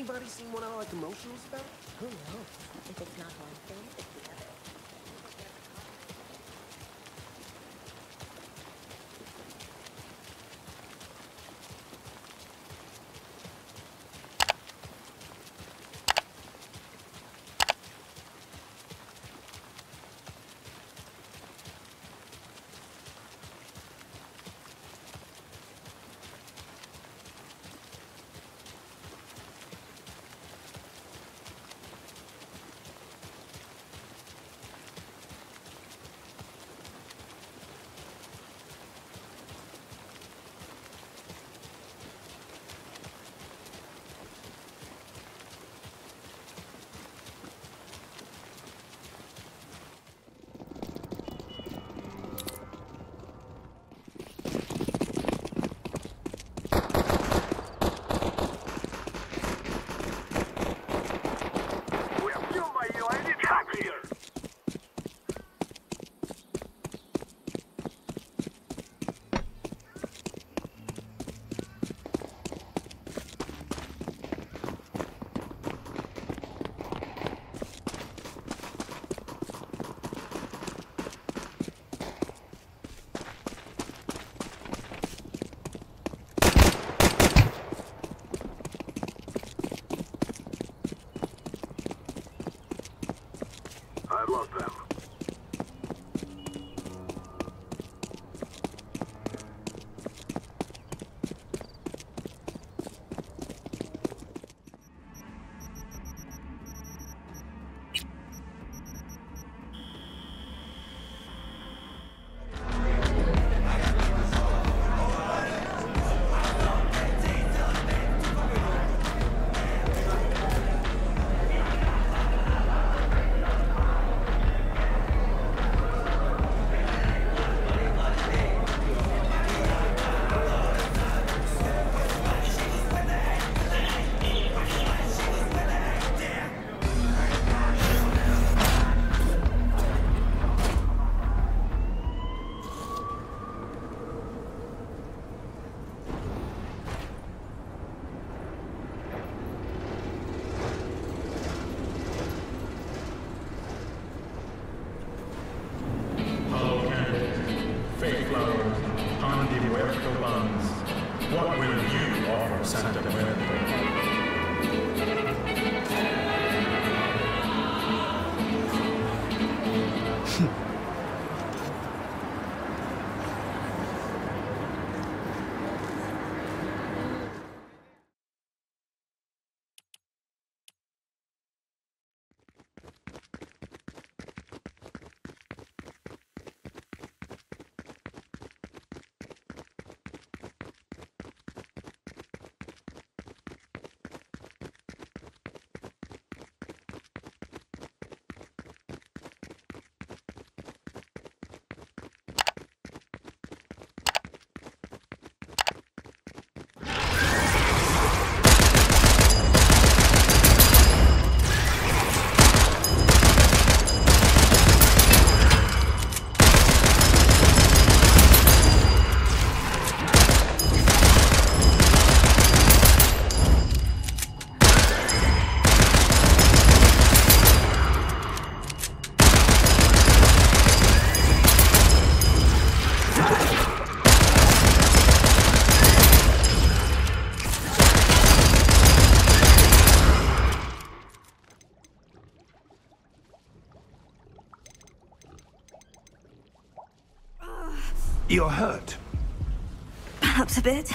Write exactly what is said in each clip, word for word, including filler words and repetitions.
anybody seen one I like emotional spell? Who knows? If it's not one thing, it's the other. You're hurt. Perhaps a bit.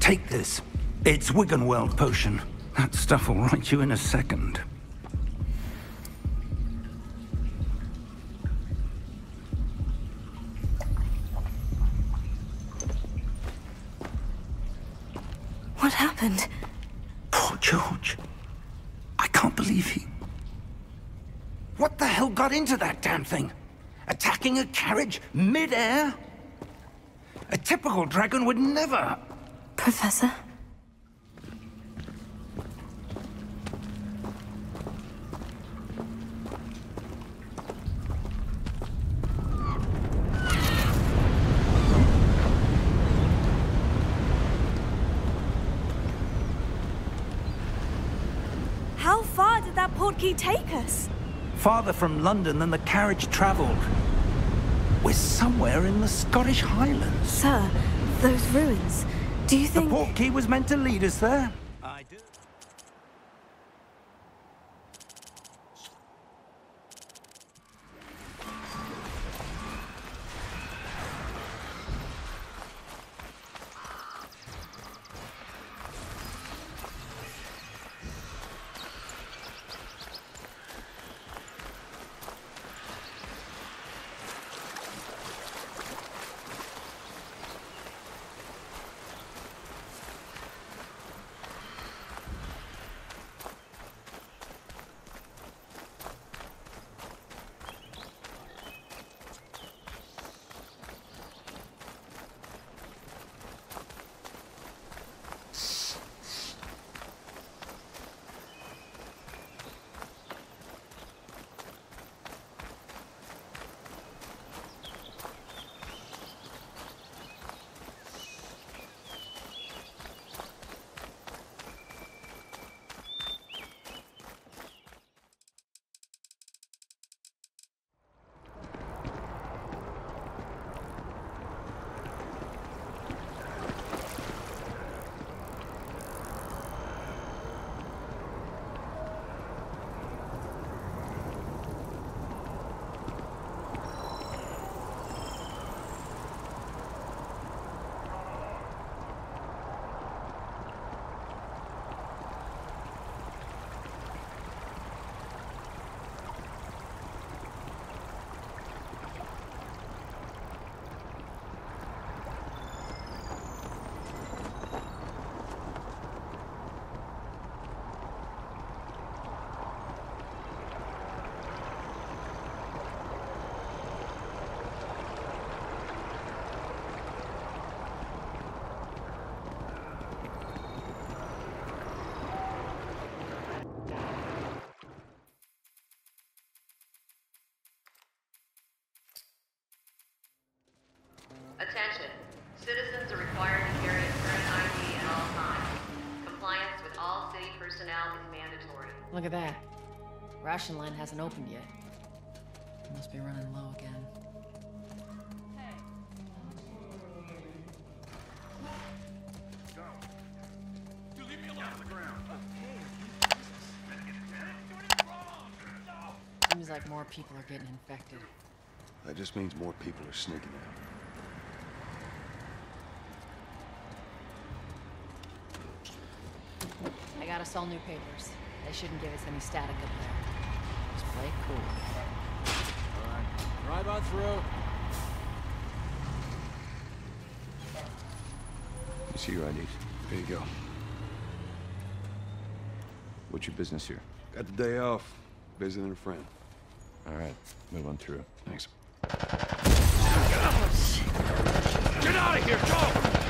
Take this. It's Wiganweld potion. That stuff will right you in a second. What happened? Poor George. I can't believe he... What the hell got into that damn thing? Attacking a carriage mid-air? A typical dragon would never... Professor? portkey take us? Farther from London than the carriage travelled. We're somewhere in the Scottish Highlands. Sir, those ruins. Do you think... The portkey was meant to lead us there? I do. Attention. Citizens are required to carry a current I D at all times. Compliance with all city personnel is mandatory. Look at that. Ration line hasn't opened yet. It must be running low again. Hey. Seems like more people are getting infected. That just means more people are sneaking out. Got us all new papers. They shouldn't give us any static up there. Just play it cool. All right. Drive on through. You see your I Ds? There you go. What's your business here? Got the day off. Visiting a friend. All right. Move on through. Thanks. Get out of here! Go!